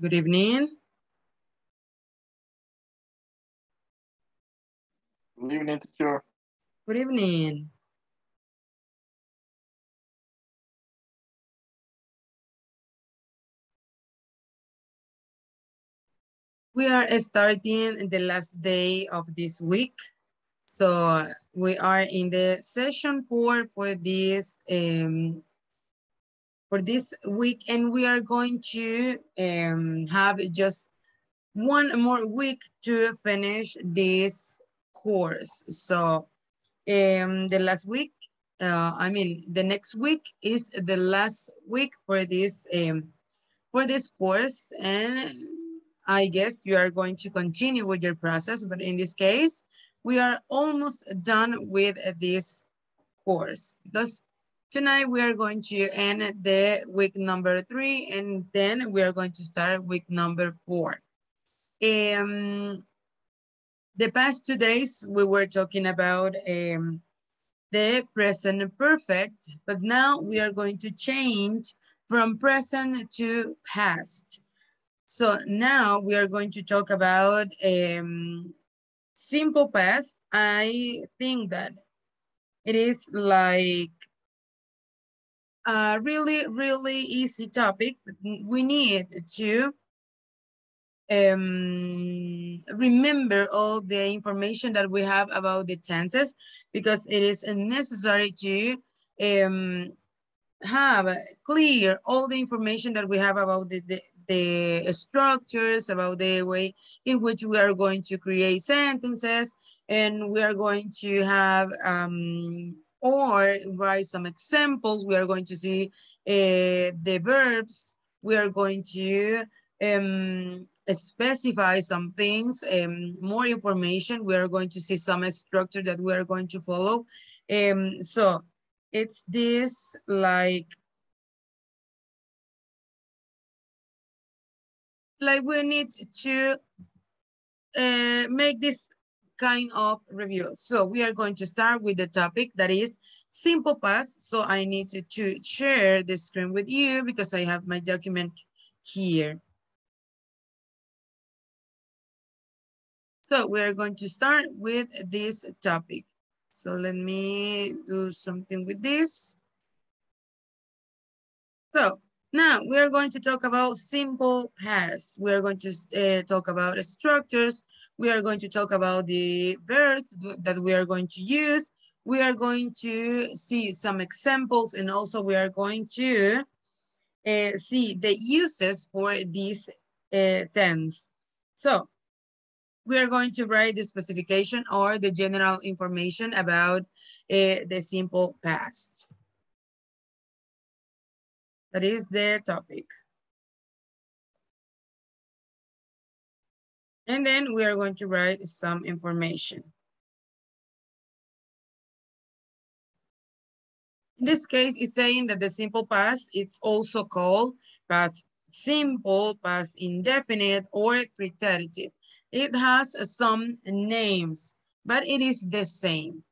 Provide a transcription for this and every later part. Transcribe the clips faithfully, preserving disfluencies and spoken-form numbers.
Good evening. Good evening, teacher. Good evening. We are starting the last day of this week. So we are in the session four for this um, for this week, and we are going to um, have just one more week to finish this course. So um, the last week, uh, I mean, the next week is the last week for this um, for this course, and I guess you are going to continue with your process, but in this case, we are almost done with this course because tonight we are going to end the week number three, and then we are going to start week number four. Um, the past two days we were talking about um, the present perfect, but now we are going to change from present to past. So now we are going to talk about um, simple past. I think that it is like a really, really easy topic. We need to um, remember all the information that we have about the tenses because it is necessary to um, have clear all the information that we have about the, the the structures, about the way in which we are going to create sentences, and we are going to have um, or write some examples. We are going to see uh, the verbs. We are going to um, specify some things, um, more information. We are going to see some structure that we are going to follow. Um, so it's this like like we need to uh, make this kind of review. So we are going to start with the topic that is simple past. So I need to, to share the screen with you because I have my document here. So we are going to start with this topic. So let me do something with this. So now we are going to talk about simple past. We are going to uh, talk about uh, structures. We are going to talk about the verbs that we are going to use. We are going to see some examples, and also we are going to uh, see the uses for these uh, tense. So we are going to write the specification or the general information about uh, the simple past. That is their topic. And then we are going to write some information. In this case, it's saying that the simple past, it's also called past simple, past indefinite, or pretérite. It has some names, but it is the same.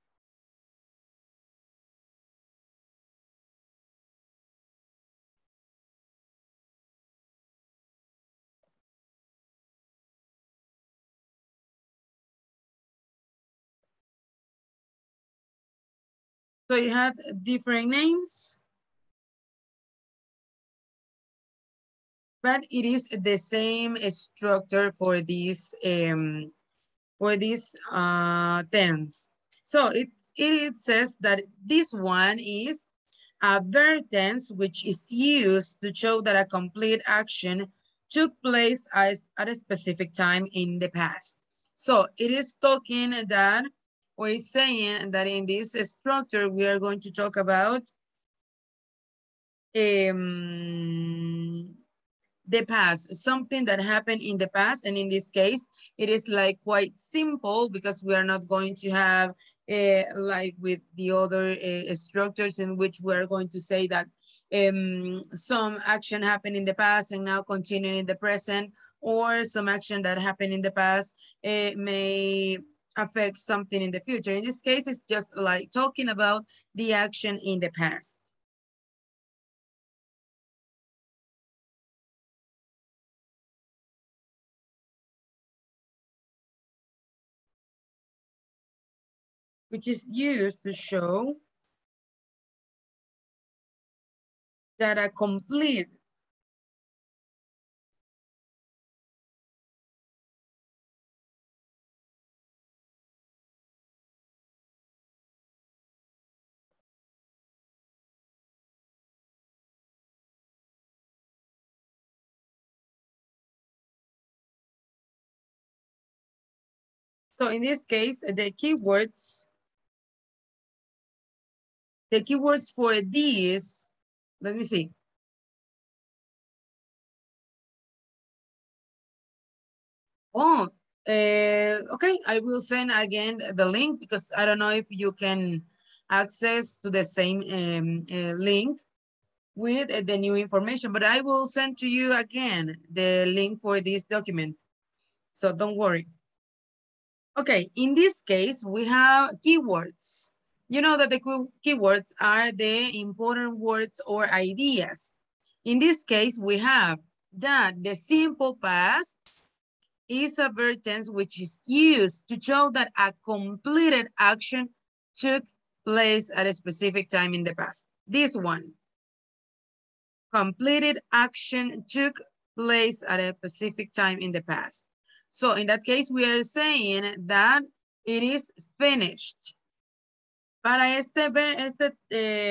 So it had different names, but it is the same structure for these um, for these uh, tense. So it, it says that this one is a verb tense, which is used to show that a complete action took place as, at a specific time in the past. So it is talking that, or is saying that in this structure, we are going to talk about um, the past, something that happened in the past. And in this case, it is like quite simple because we are not going to have uh, like with the other uh, structures in which we are going to say that um, some action happened in the past and now continuing in the present, or some action that happened in the past uh, may affect something in the future. In this case, it's just like talking about the action in the past. which is used to show that a complete So in this case, the keywords, the keywords for these, let me see. Oh, uh, okay, I will send again the link because I don't know if you can access to the same um, uh, link with uh, the new information, but I will send to you again the link for this document. So don't worry. Okay, in this case, we have keywords. You know that the keywords are the important words or ideas. In this case, we have that the simple past is a verb tense which is used to show that a completed action took place at a specific time in the past. This one, completed action took place at a specific time in the past. So in that case, we are saying that it is finished. Para este, este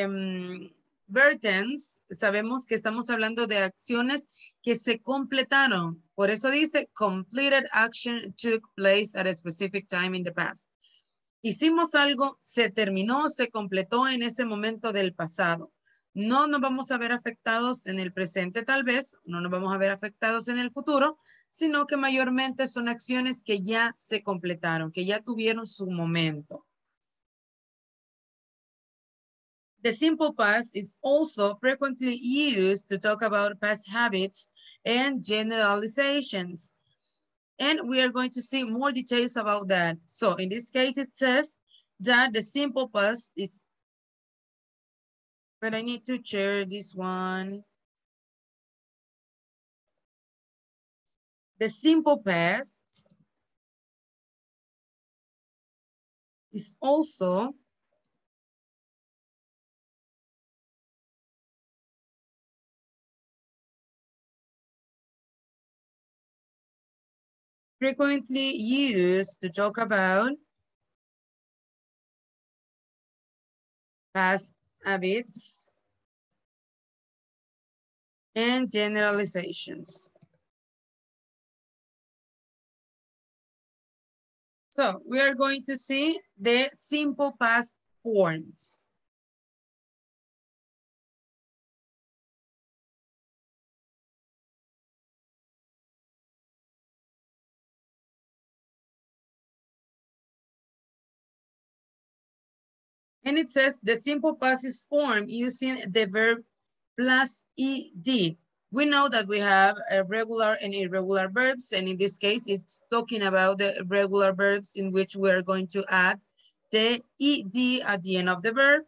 um, verb tense, sabemos que estamos hablando de acciones que se completaron. Por eso dice, completed action took place at a specific time in the past. Hicimos algo, se terminó, se completó en ese momento del pasado. No nos vamos a ver afectados en el presente tal vez, no nos vamos a ver afectados en el futuro, sino que mayormente son acciones que ya se completaron, que ya tuvieron su momento. The simple past is also frequently used to talk about past habits and generalizations. And we are going to see more details about that. So in this case, it says that the simple past is But I need to share this one. The simple past is also frequently used to talk about past habits and generalizations. So we are going to see the simple past forms. And it says the simple past is formed using the verb plus ed. We know that we have a regular and irregular verbs. And in this case, it's talking about the regular verbs in which we are going to add the ed at the end of the verb.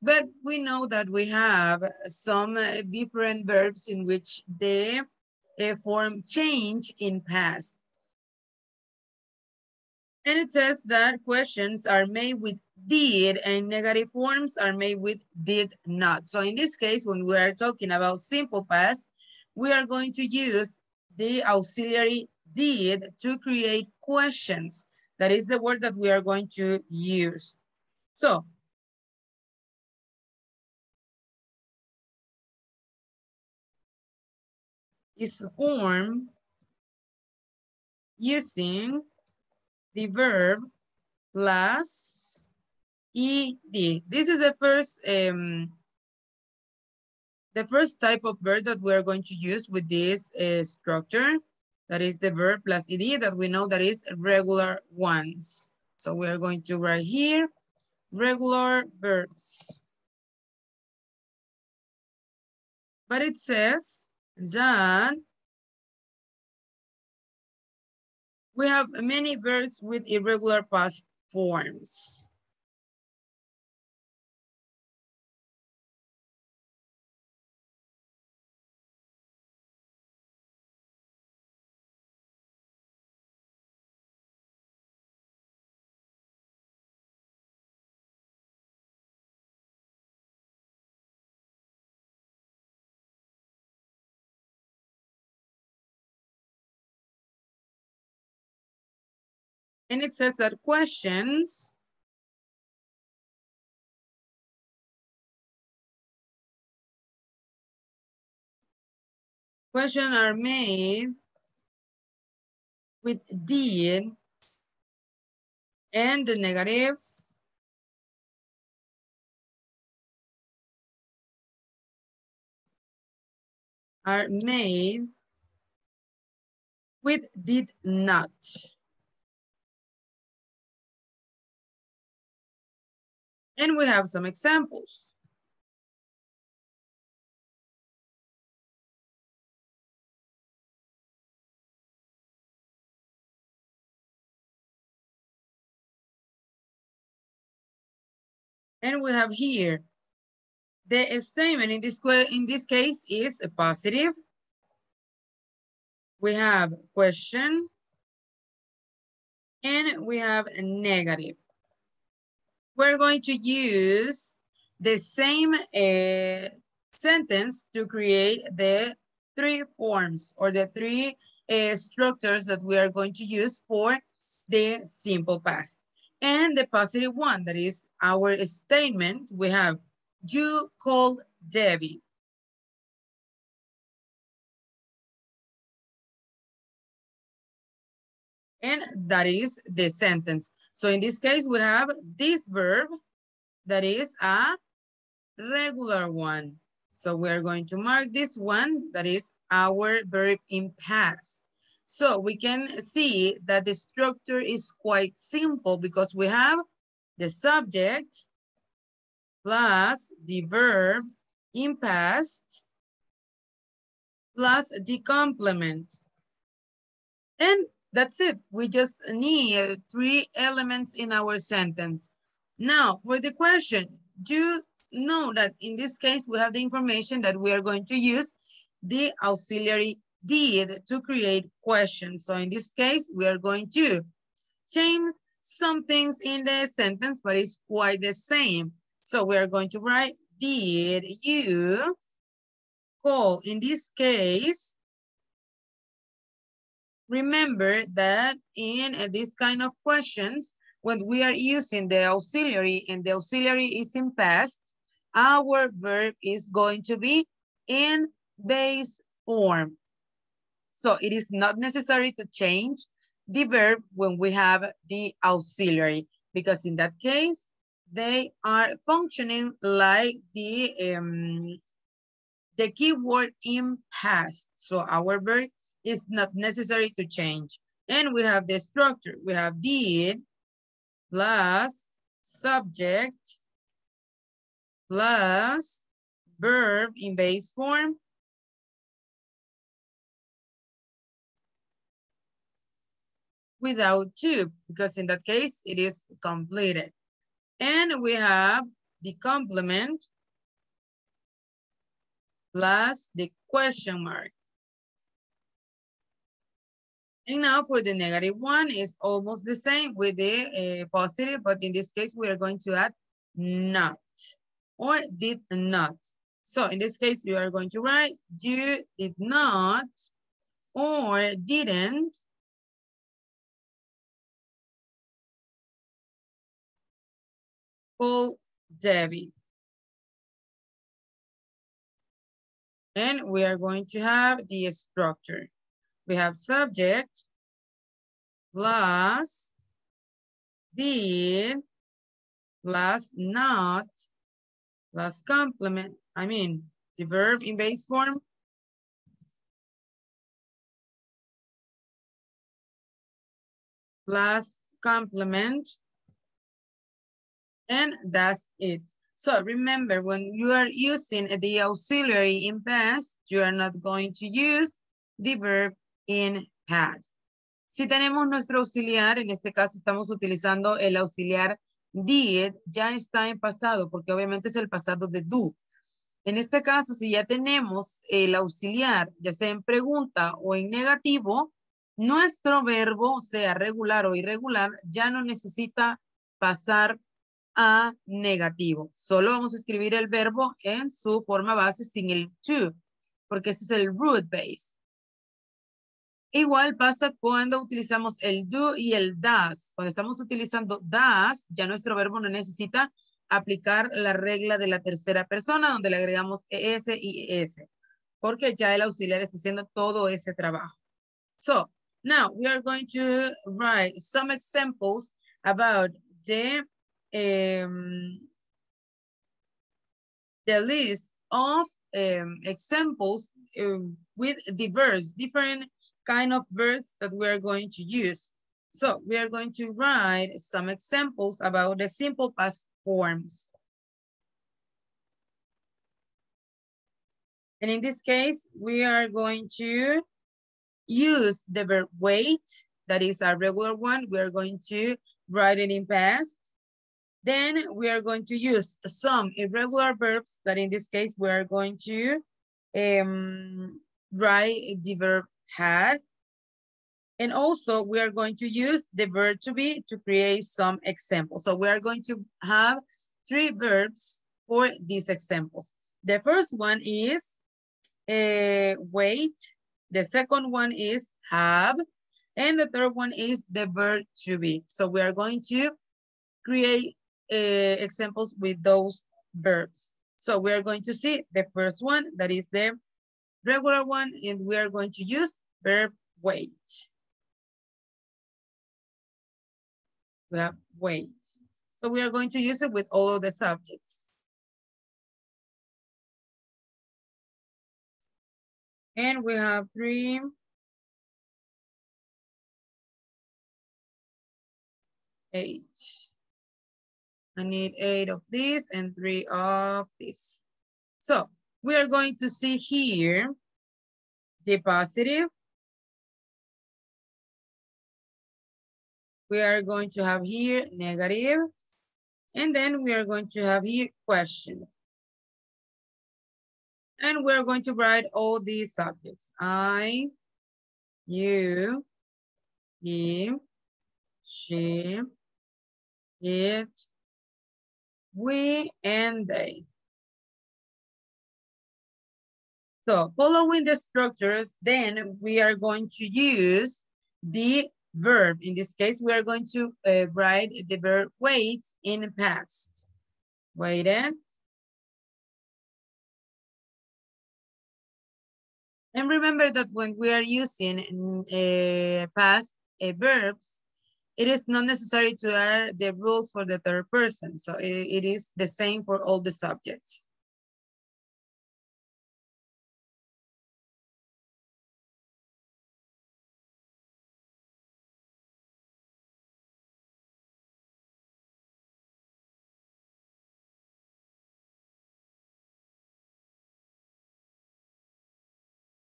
But we know that we have some different verbs in which the form change in past. And it says that questions are made with did and negative forms are made with did not. So in this case, when we are talking about simple past, we are going to use the auxiliary did to create questions. That is the word that we are going to use. So, it's formed using the verb plus ed. This is the first um, the first type of verb that we are going to use with this uh, structure. That is the verb plus ed that we know that is regular ones. So we are going to write here regular verbs. But it says that we have many verbs with irregular past forms. And it says that questions Questions are made with did and the negatives are made with did not. And we have some examples. And we have here the statement in this in this case is a positive. We have question and we have a negative. We're going to use the same uh, sentence to create the three forms or the three uh, structures that we are going to use for the simple past. And the positive one, that is our statement, we have, you called Debbie. And that is the sentence. So in this case, we have this verb that is a regular one. So we're going to mark this one, that is our verb in past. So we can see that the structure is quite simple because we have the subject plus the verb in past plus the complement. And that's it. We just need three elements in our sentence. Now for the question, you know that in this case we have the information that we are going to use the auxiliary did to create questions. So in this case, we are going to change some things in the sentence, but it's quite the same. So we are going to write, did you call? In this case, remember that in uh, this kind of questions, when we are using the auxiliary and the auxiliary is in past, our verb is going to be in base form. So it is not necessary to change the verb when we have the auxiliary, because in that case, they are functioning like the, um, the keyword in past. So our verb is not necessary to change. And we have the structure. We have did plus subject plus verb in base form without to, because in that case, it is completed. And we have the complement plus the question mark. And now for the negative one, it's almost the same with the uh, positive, but in this case, we are going to add not or did not. So in this case, you are going to write, you did not or didn't call Debbie. And we are going to have the structure. We have subject plus did plus not plus complement. I mean, the verb in base form plus complement. And that's it. So remember, when you are using the auxiliary in past, you are not going to use the verb in past. Si tenemos nuestro auxiliar, en este caso estamos utilizando el auxiliar did, ya está en pasado, porque obviamente es el pasado de do. En este caso, si ya tenemos el auxiliar, ya sea en pregunta o en negativo, nuestro verbo, sea regular o irregular, ya no necesita pasar a negativo. Solo vamos a escribir el verbo en su forma base sin el to, porque ese es el root base. Igual pasa cuando utilizamos el do y el does. Cuando estamos utilizando does, ya nuestro verbo no necesita aplicar la regla de la tercera persona, donde le agregamos es y es, porque ya el auxiliar está haciendo todo ese trabajo. So, now we are going to write some examples about the, um, the list of um, examples um, with diverse, different kind of verbs that we are going to use. So we are going to write some examples about the simple past forms. And in this case, we are going to use the verb wait, that is a regular one. We are going to write it in past. Then we are going to use some irregular verbs that in this case, we are going to um, write the verb had. And also we are going to use the verb to be to create some examples. So we are going to have three verbs for these examples. The first one is uh, wait. The second one is have. And the third one is the verb to be. So we are going to create uh, examples with those verbs. So we are going to see the first one, that is the regular one, and we are going to use verb wait. We have wait. So we are going to use it with all of the subjects. And we have three. Eight. I need eight of this and three of this. So we are going to see here the positive. We are going to have here negative, and then we are going to have here question. And we're going to write all these subjects. I, you, he, she, it, we, and they. So following the structures, then we are going to use the verb. In this case, we are going to uh, write the verb wait in past. Waited. And remember that when we are using uh, past uh, verbs, it is not necessary to add the rules for the third person. So it, it is the same for all the subjects.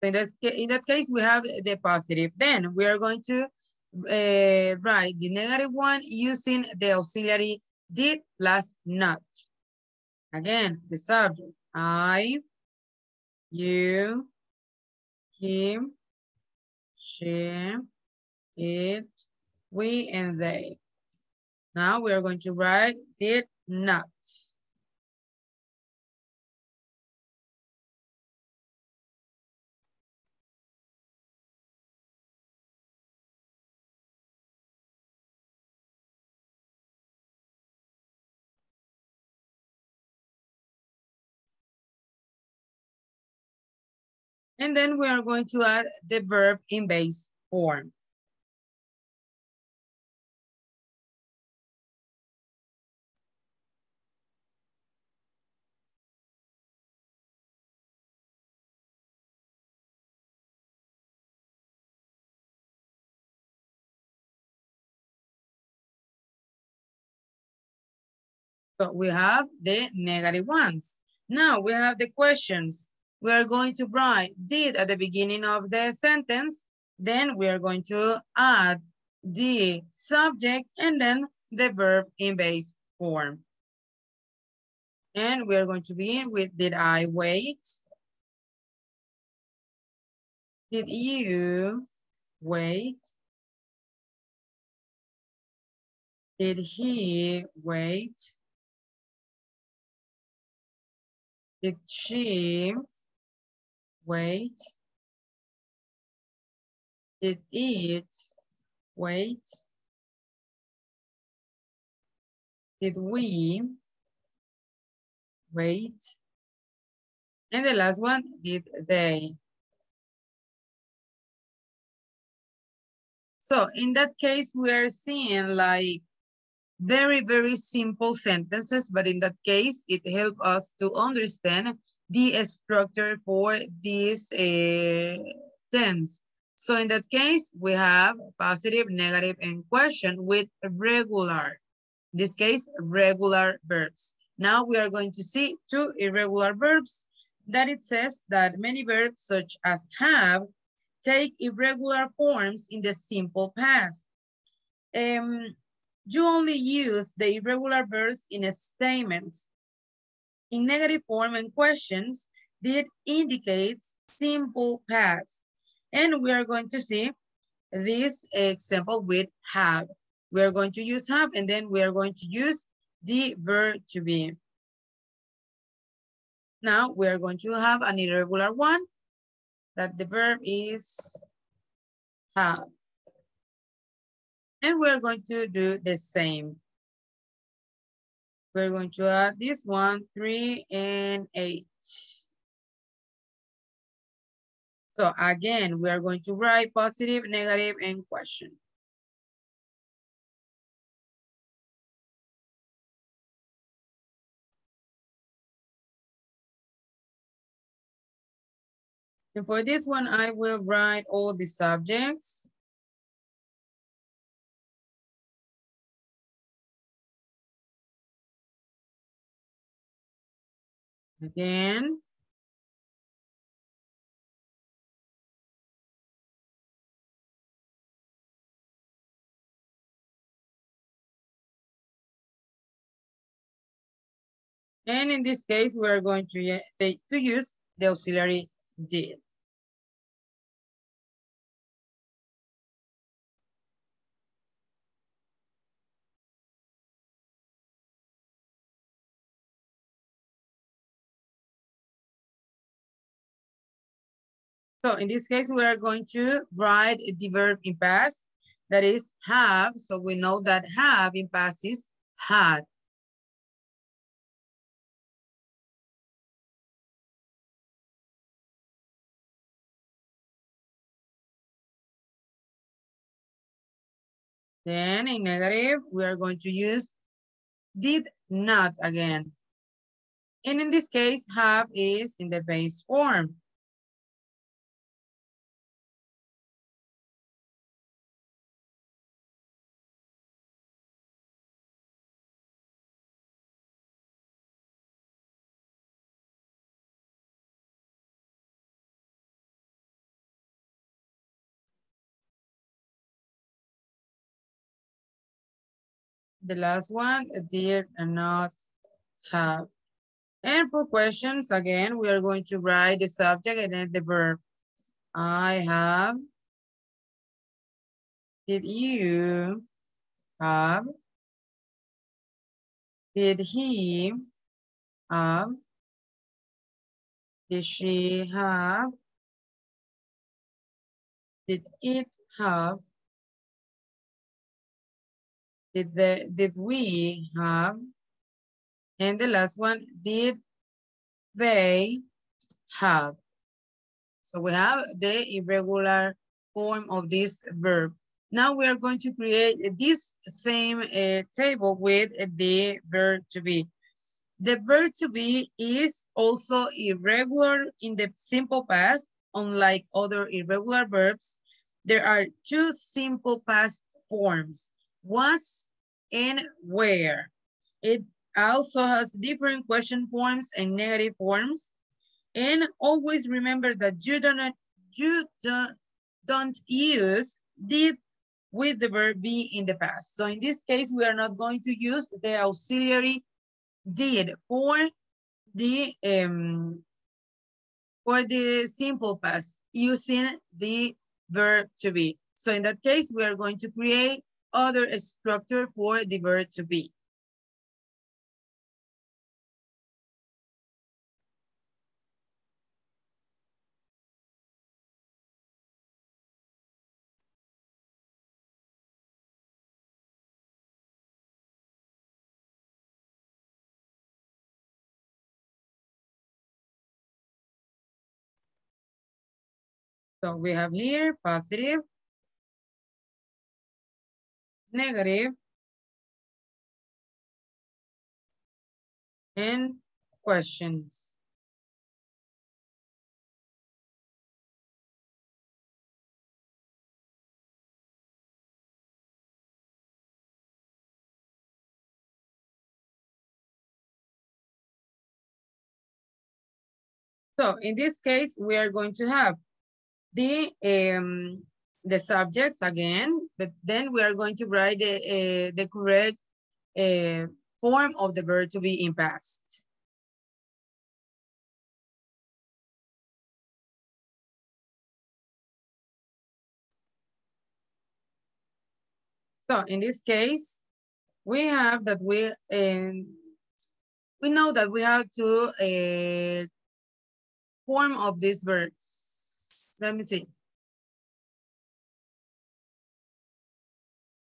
In, this, in that case, we have the positive. Then we are going to uh, write the negative one using the auxiliary did plus not. Again, the subject, I, you, him, she, it, we, and they. Now we are going to write did not. And then we are going to add the verb in base form. So we have the negative ones. Now we have the questions. We are going to write did at the beginning of the sentence. Then we are going to add the subject and then the verb in base form. And we are going to begin with did I wait? Did you wait? Did he wait? Did she wait? Did it wait? Did we wait? And the last one, did they? So in that case, we are seeing like very, very simple sentences, but in that case, it helps us to understand the structure for this uh, tense. So in that case, we have positive, negative, and question with regular. In this case, regular verbs. Now we are going to see two irregular verbs that it says that many verbs such as have take irregular forms in the simple past. Um, you only use the irregular verbs in a statement. In negative form and questions, it indicates simple past. And we are going to see this example with have. We are going to use have, and then we are going to use the verb to be. Now we are going to have an irregular one that the verb is have. And we're going to do the same. We're going to add this one, three and eight. So again, we are going to write positive, negative, and question. And for this one, I will write all the subjects. Again. And in this case, we are going to, take, to use the auxiliary did. So in this case, we are going to write the verb in past, that is have. So we know that have in past is had. Then in negative, we are going to use did not again. And in this case, have is in the base form. The last one, did not have. And for questions, again, we are going to write the subject and then the verb. I have. Did you have? Did he have? Did she have? Did it have? Did, the, did we have? And the last one, did they have? So we have the irregular form of this verb. Now we are going to create this same uh, table with the verb to be. The verb to be is also irregular in the simple past. Unlike other irregular verbs, there are two simple past forms. Was and where. It also has different question forms and negative forms. And always remember that you don't, you don't, don't use did with the verb be in the past. So in this case, we are not going to use the auxiliary did for the, um, for the simple past using the verb to be. So in that case, we are going to create other structure for the verb to be. So we have here positive, negative, and questions. So in this case, we are going to have the um, the subjects again, but then we are going to write the, uh, the correct uh, form of the verb to be in past. So in this case, we have that we um, we know that we have to. Uh, form of these verbs. Let me see.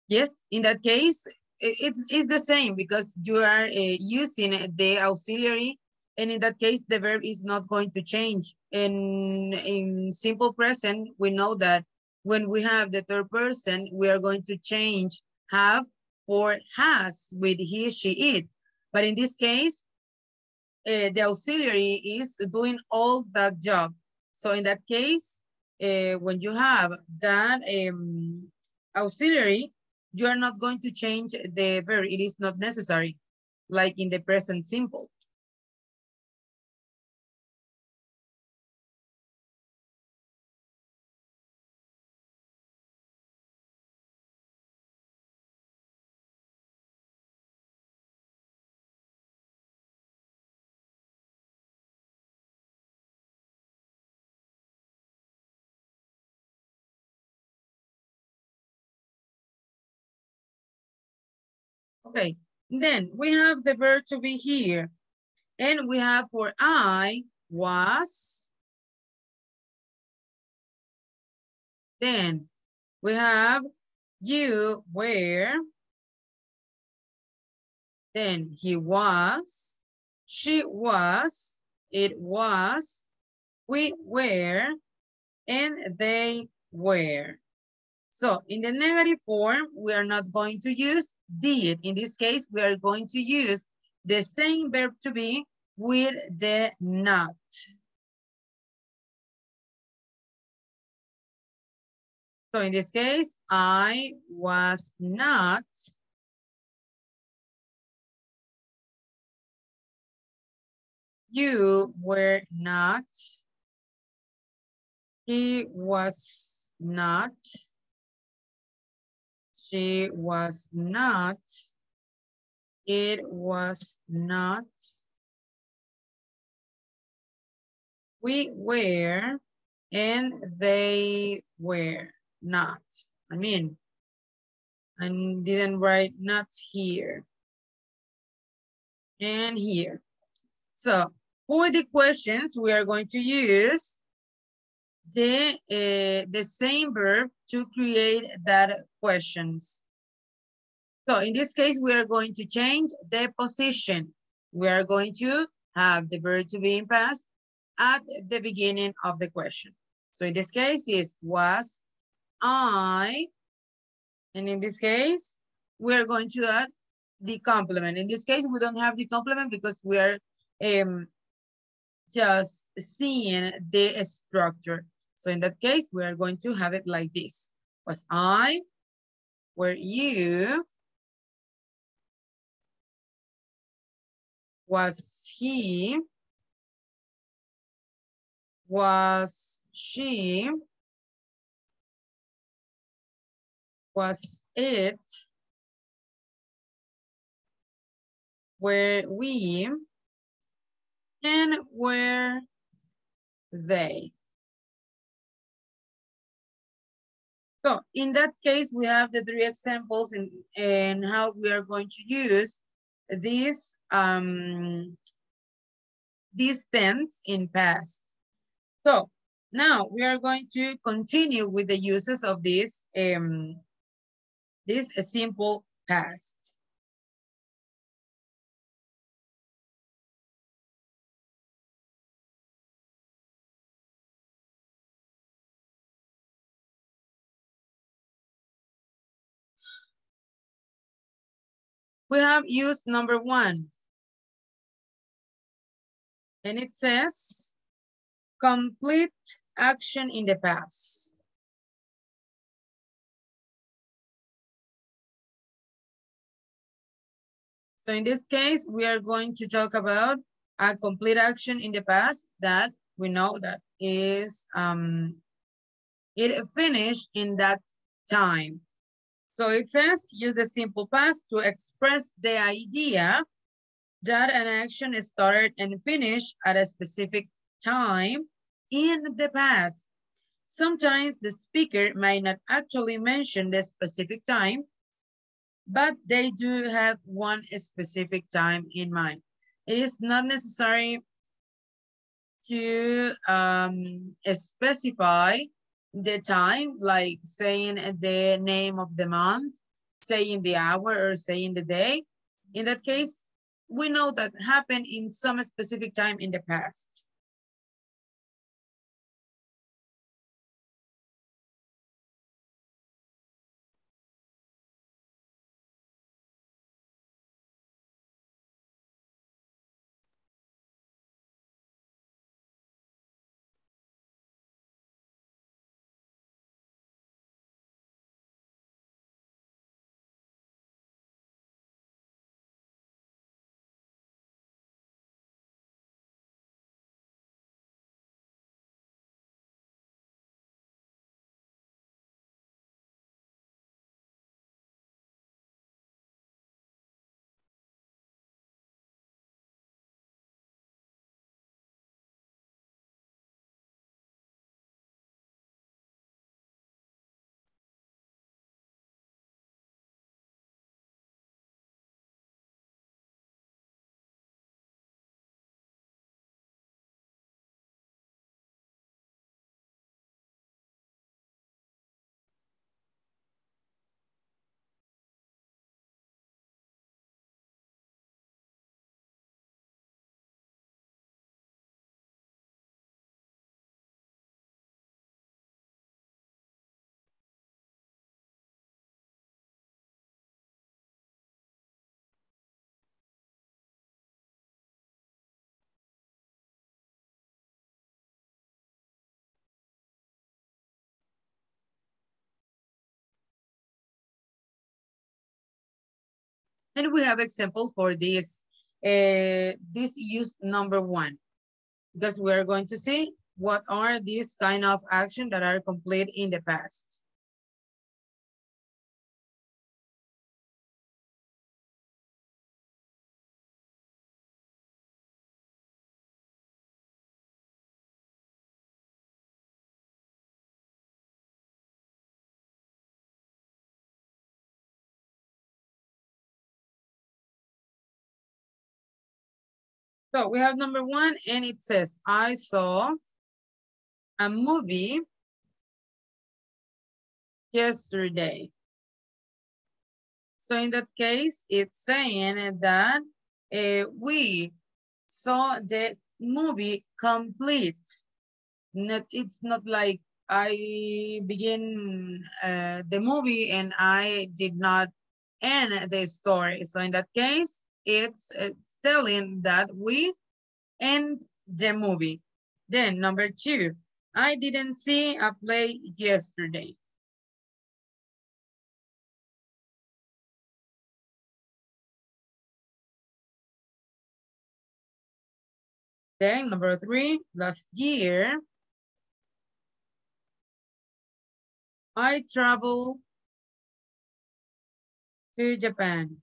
Yes, in that case, it's, it's the same because you are uh, using the auxiliary, and in that case, the verb is not going to change. And in simple present, we know that when we have the third person, we are going to change have for has with he, she, it. But in this case, Uh, the auxiliary is doing all that job. So in that case, uh, when you have that um, auxiliary, you are not going to change the verb. It is not necessary, like in the present simple. Okay, then we have the verb to be here, and we have for I was, then we have you were, then he was, she was, it was, we were, and they were. So in the negative form, we are not going to use did. In this case, we are going to use the same verb to be with the not. So in this case, I was not. You were not. He was not. She was not, it was not, we were, and they were not. I mean, I didn't write not here and here. So for the questions, we are going to use the uh, the same verb to create that questions. So in this case, we are going to change the position. We are going to have the verb to be in past at the beginning of the question. So in this case, is was I, and in this case, we are going to add the complement. In this case, we don't have the complement because we are um, just seeing the structure. So in that case, we are going to have it like this. Was I, were you, was he, was she, was it, were we, and were they. So in that case, we have the three examples and and how we are going to use these um these tense in past. So now we are going to continue with the uses of this um this simple past. We have used number one. And it says, complete action in the past. So in this case, we are going to talk about a complete action in the past that we know that is, um, it finished in that time. So it says, use the simple past to express the idea that an action is started and finished at a specific time in the past. Sometimes the speaker may not actually mention the specific time, but they do have one specific time in mind. It is not necessary to um, specify the time, like saying the name of the month, saying the hour, or saying the day. In that case, we know that happened in some specific time in the past. And we have example for this, uh, this use number one, because we are going to see what are these kind of actions that are complete in the past. So we have number one, and it says, I saw a movie yesterday. So in that case, it's saying that uh, we saw the movie complete. Not, it's not like I begin uh, the movie and I did not end the story. So in that case, it's uh, telling that we end the movie. Then number two, I didn't see a play yesterday. Then number three, last year, I traveled to Japan.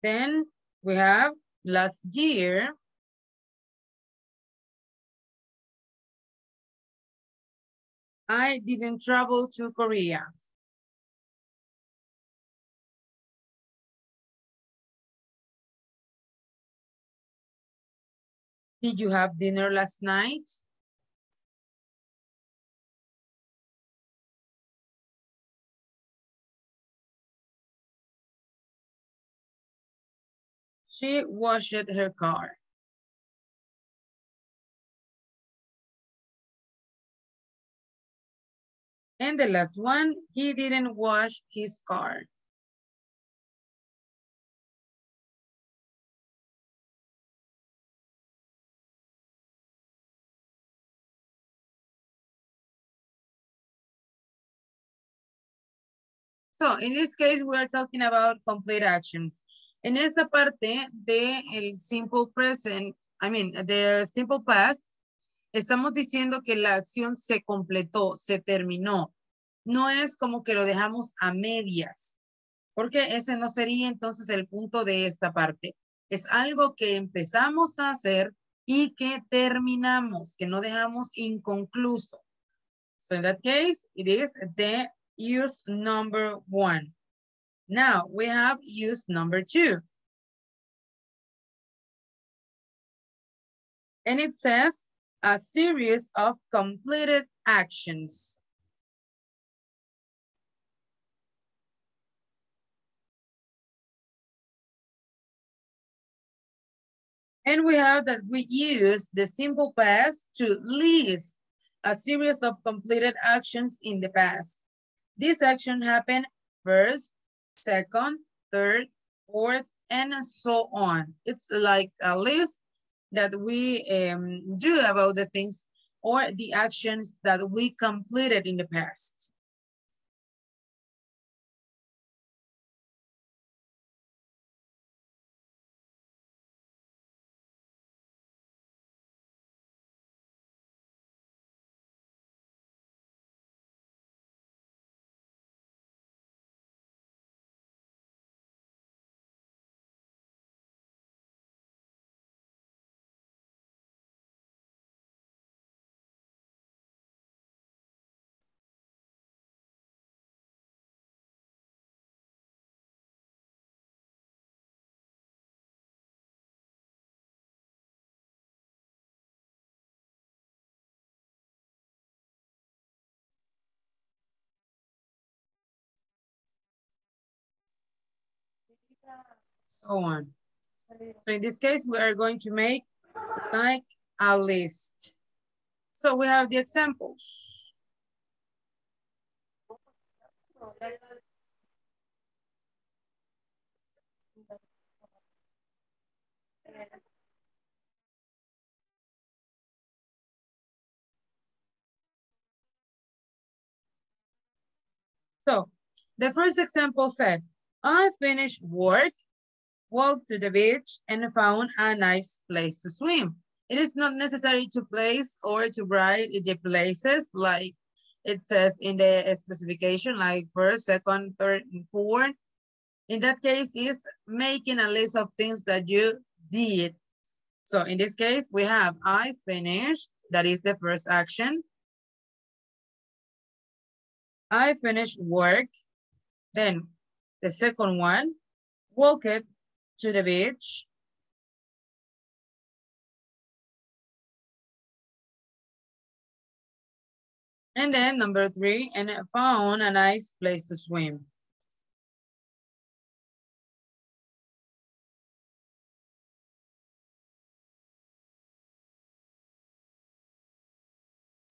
Then we have last year, I didn't travel to Korea. Did you have dinner last night? She washed her car. And the last one, he didn't wash his car. So, in this case, we are talking about complete actions. En esta parte de el simple present, I mean, the simple past, estamos diciendo que la acción se completó, se terminó. No es como que lo dejamos a medias, porque ese no sería entonces el punto de esta parte. Es algo que empezamos a hacer y que terminamos, que no dejamos inconcluso. So, in that case, it is the use number one. Now we have use number two. And it says a series of completed actions. And we have that we use the simple past to list a series of completed actions in the past. This action happened first, second, third, fourth, and so on. It's like a list that we um, do about the things or the actions that we completed in the past. So on. So in this case, we are going to make like a list. So we have the examples. So the first example said, I finished work, walked to the beach, and found a nice place to swim. It is not necessary to place or to write the places like it says in the specification, like first, second, third, and fourth. In that case, is making a list of things that you did. So in this case, we have I finished, that is the first action. I finished work, then the second one, walked to the beach. And then number three, and found a nice place to swim.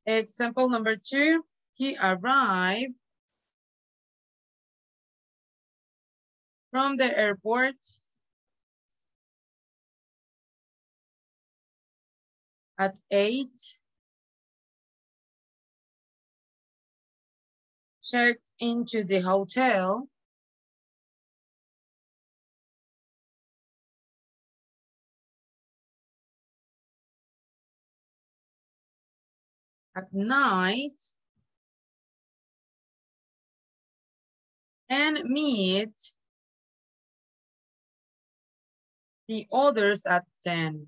Example number two, he arrived from the airport at eight, checked into the hotel, at night, and meet the others at ten.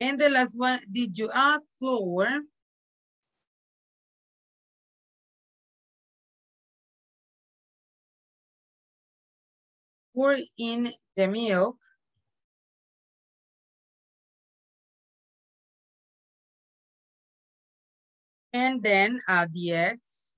And the last one, did you add flour or in the milk? And then add the eggs.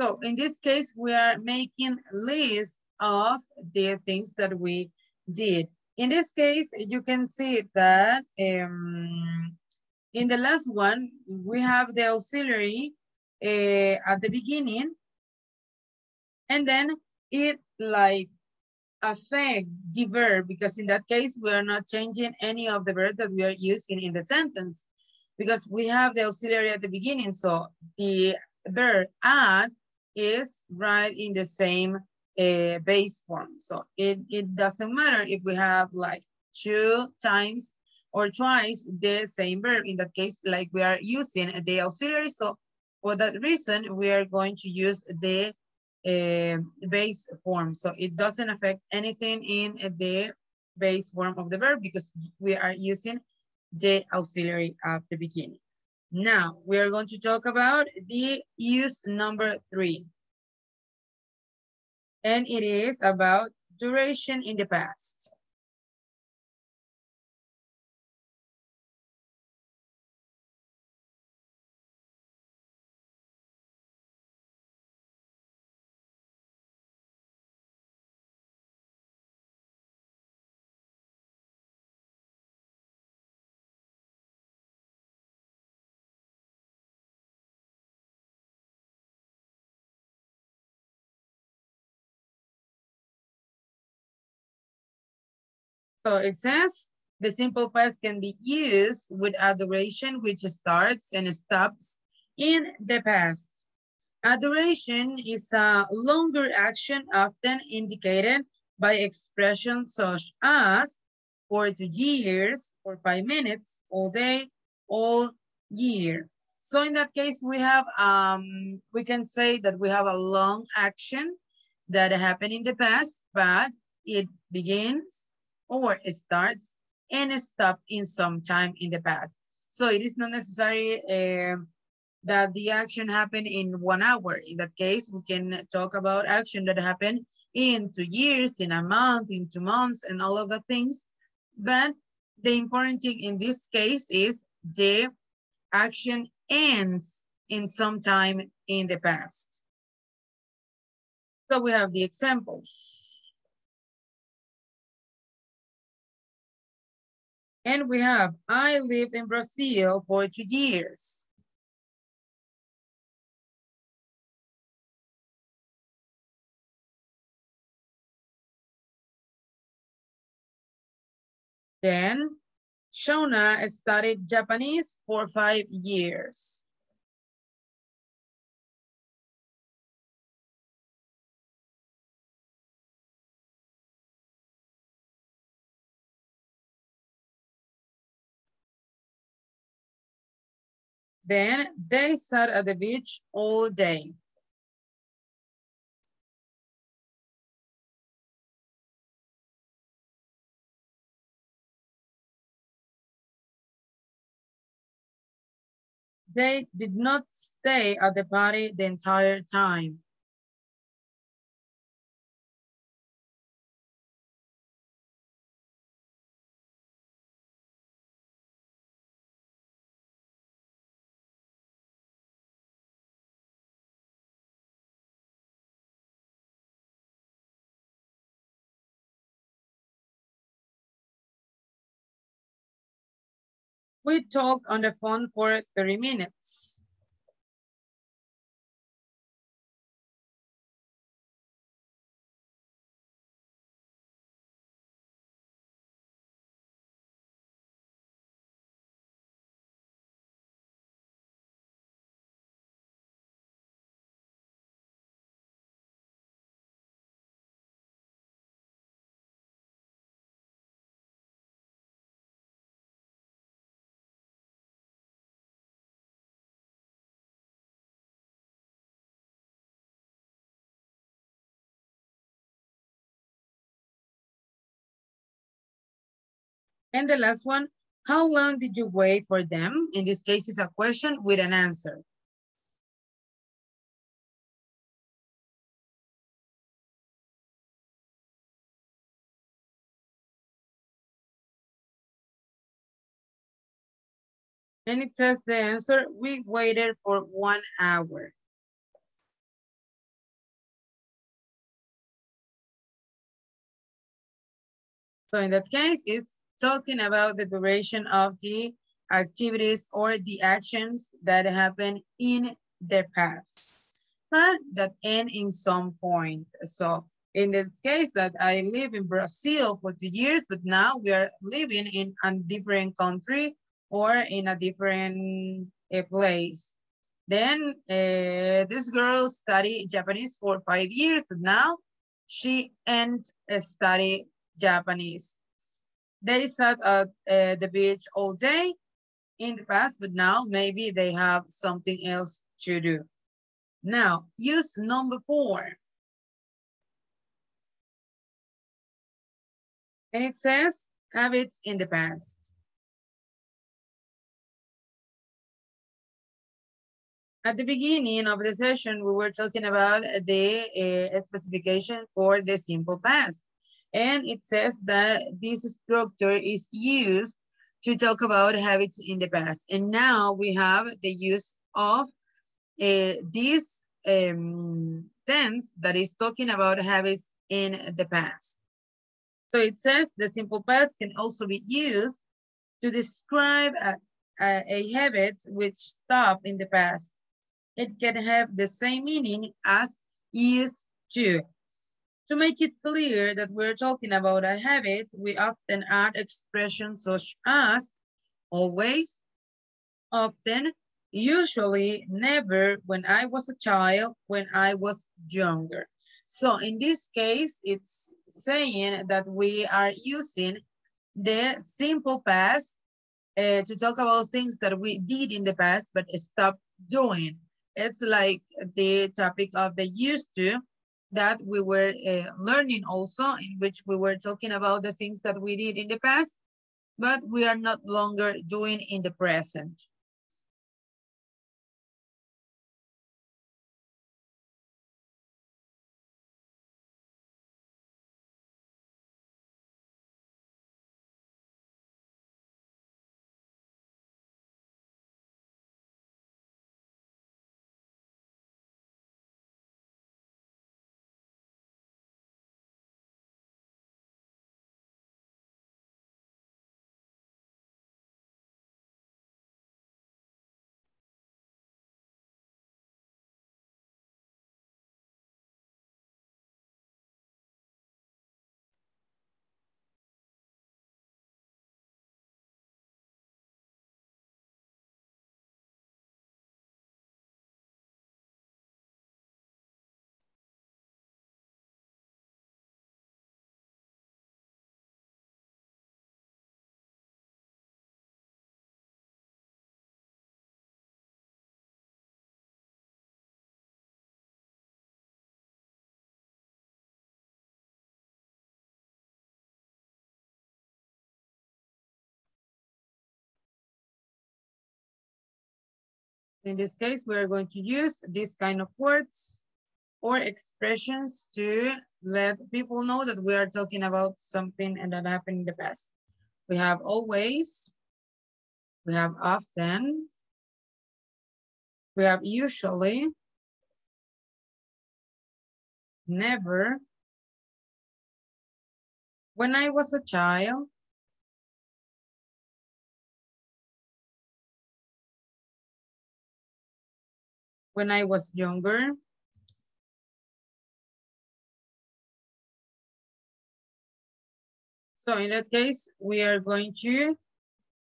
So in this case, we are making lists of the things that we did. In this case, you can see that um, in the last one, we have the auxiliary uh, at the beginning, and then it like affect the verb, because in that case, we are not changing any of the verbs that we are using in the sentence, because we have the auxiliary at the beginning. So the verb add is right in the same a base form. So it, it doesn't matter if we have like two times or twice the same verb. In that case, like we are using the auxiliary. So for that reason, we are going to use the uh, base form. So it doesn't affect anything in the base form of the verb because we are using the auxiliary at the beginning. Now we are going to talk about the use number three. And it is about duration in the past. So it says the simple past can be used with a duration which starts and stops in the past. A duration is a longer action often indicated by expressions such as for two years, for five minutes, all day, all year. So in that case, we have um we can say that we have a long action that happened in the past, but it begins or it starts and it stopped in some time in the past. So it is not necessary uh, that the action happened in one hour. In that case, we can talk about action that happened in two years, in a month, in two months, and all of the things. But the important thing in this case is the action ends in some time in the past. So we have the examples. And we have, I lived in Brazil for two years. Then, Shona studied Japanese for five years. Then they sat at the beach all day. They did not stay at the party the entire time. We talked on the phone for thirty minutes. And the last one, how long did you wait for them? In this case, it's a question with an answer. And it says the answer, we waited for one hour. So in that case, it's talking about the duration of the activities or the actions that happen in the past, but that end in some point. So in this case, that I live in Brazil for two years, but now we are living in a different country or in a different uh, place. Then uh, this girl studied Japanese for five years, but now she end uh, study Japanese. They sat at uh, the beach all day in the past, but now maybe they have something else to do. Now, use number four. And it says, habits in the past. At the beginning of the session, we were talking about the uh, specification for the simple past. And it says that this structure is used to talk about habits in the past. And now we have the use of uh, this um, tense that is talking about habits in the past. So it says the simple past can also be used to describe a, a, a habit which stopped in the past. It can have the same meaning as used to. To make it clear that we're talking about a habit, we often add expressions such as always, often, usually, never, when I was a child, when I was younger. So in this case, it's saying that we are using the simple past uh, to talk about things that we did in the past but stopped doing. It's like the topic of the used to that we were uh, learning also, in which we were talking about the things that we did in the past but we are not longer doing in the present. In this case, we are going to use this kind of words or expressions to let people know that we are talking about something and that happened in the past. We have always, we have often, we have usually, never, when I was a child, when I was younger, so in that case, we are going to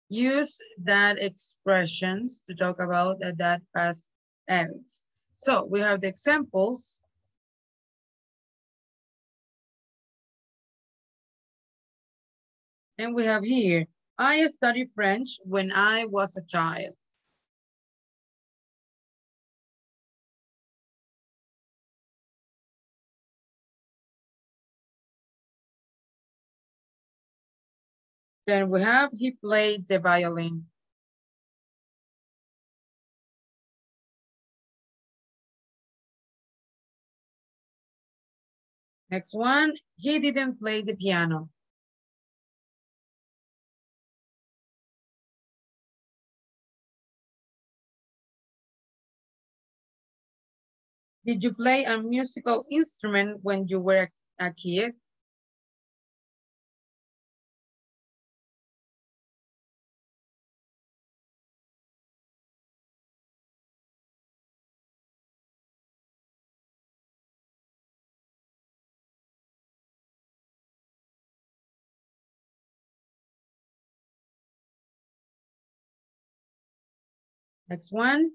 use that expressions to talk about that, that past habits. So we have the examples. And we have here, I studied French when I was a child. Then we have, he played the violin. Next one, he didn't play the piano. Did you play a musical instrument when you were a kid? Next one.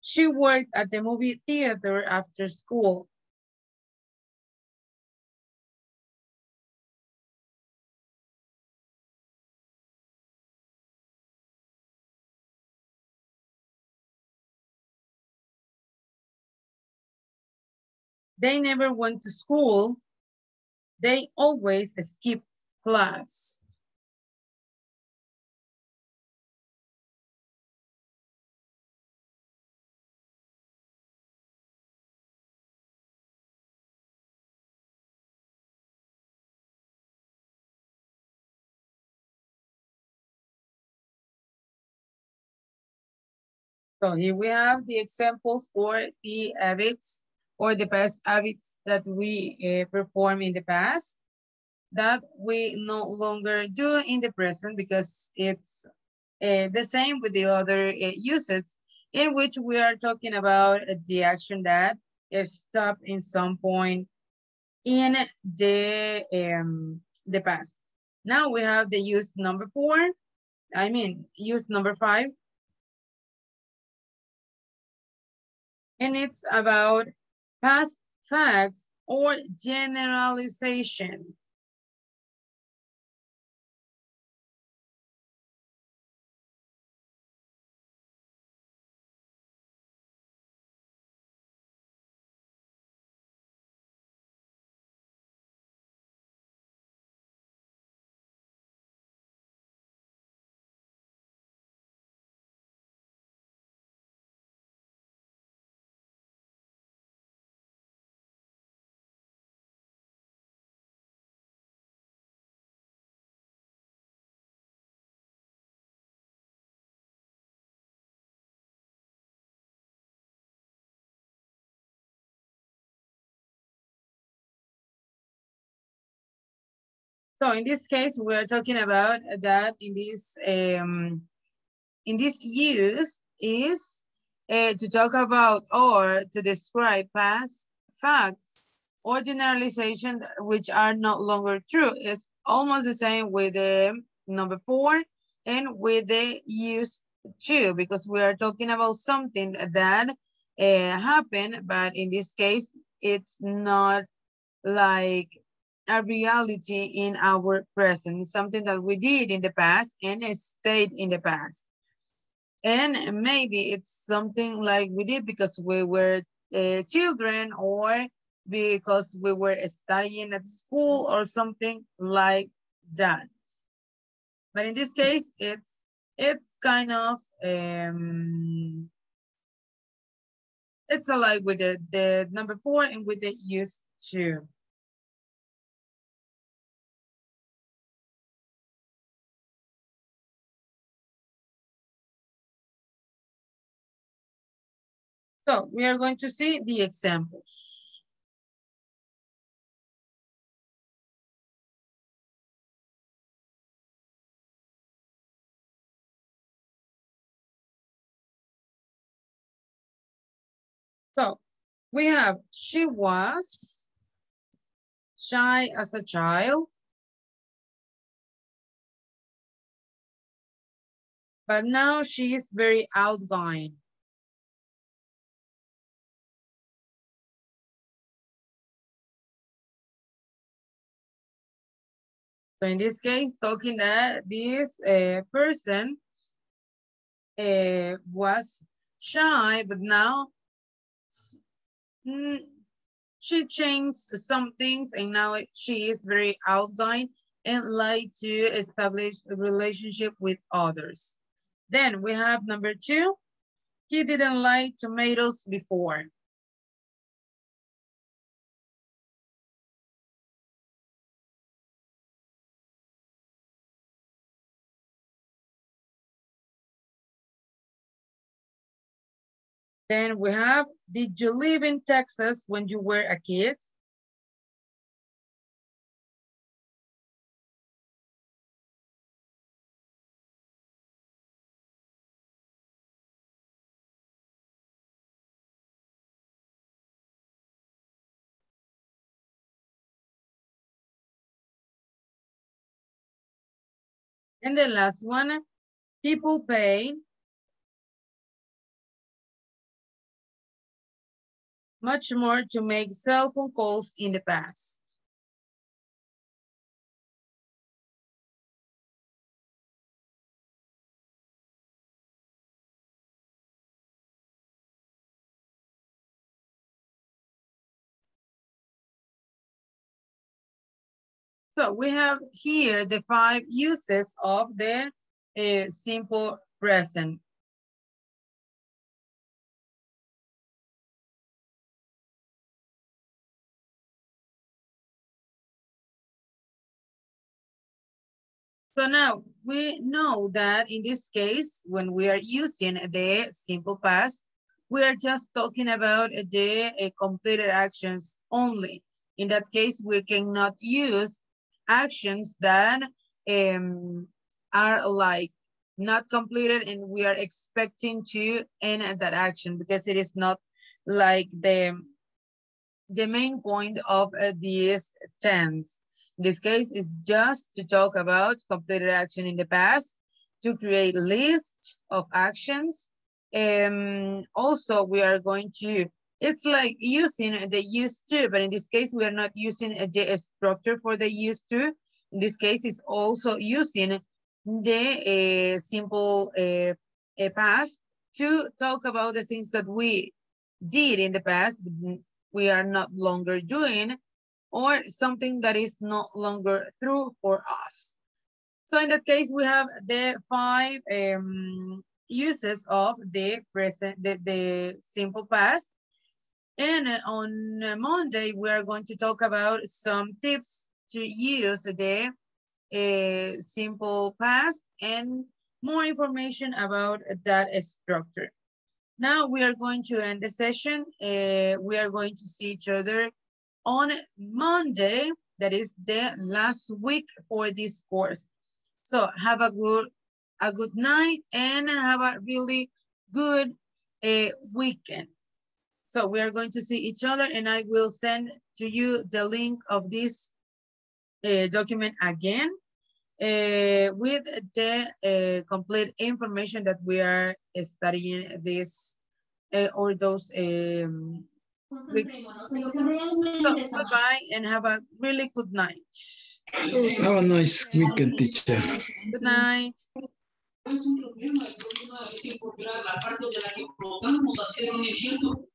She worked at the movie theater after school. They never went to school. They always skipped class. So here we have the examples for the habits or the past habits that we uh, perform in the past that we no longer do in the present because it's uh, the same with the other uh, uses in which we are talking about the action that is stopped in some point in the, um, the past. Now we have the use number four, I mean use number five. And it's about past facts or generalization. So in this case, we're talking about that in this um, in this use is uh, to talk about or to describe past facts or generalization which are no longer true. It's almost the same with the number four and with the use two, because we are talking about something that uh, happened, but in this case, it's not like a reality in our present, something that we did in the past and it stayed in the past. And maybe it's something like we did because we were uh, children or because we were studying at school or something like that. But in this case, it's, it's kind of, um, it's alike with the, the number four and with the used to. So we are going to see the examples. So we have, she was shy as a child, but now she is very outgoing. So in this case, talking that this uh, person uh, was shy, but now mm, she changed some things and now she is very outgoing and like to establish a relationship with others. Then we have number two, he didn't like tomatoes before. Then we have, did you live in Texas when you were a kid? And the last one, people pay much more to make cell phone calls in the past. So we have here the five uses of the uh, simple present. So now we know that in this case, when we are using the simple past, we are just talking about the uh, completed actions only. In that case, we cannot use actions that um, are like not completed and we are expecting to end at that action, because it is not like the, the main point of uh, this tense. In this case, it's just to talk about completed action in the past, to create a list of actions. Um, also, we are going to, it's like using the used to, but in this case, we are not using the structure for the used to. In this case, it's also using the uh, simple uh, past to talk about the things that we did in the past, we are not longer doing, or something that is no longer true for us. So in that case, we have the five um, uses of the present, the, the simple past. And on Monday, we are going to talk about some tips to use the uh, simple past and more information about that structure. Now we are going to end the session. Uh, we are going to see each other on Monday, that is the last week for this course. So have a good, a good night and have a really good uh, weekend. So we are going to see each other and I will send to you the link of this uh, document again uh, with the uh, complete information that we are studying this uh, or those um, weeks. So, bye-bye and have a really good night. Have a nice weekend, teacher. Good night. Es un problema, el problema es encontrar la parte de la que podamos hacer un ejemplo.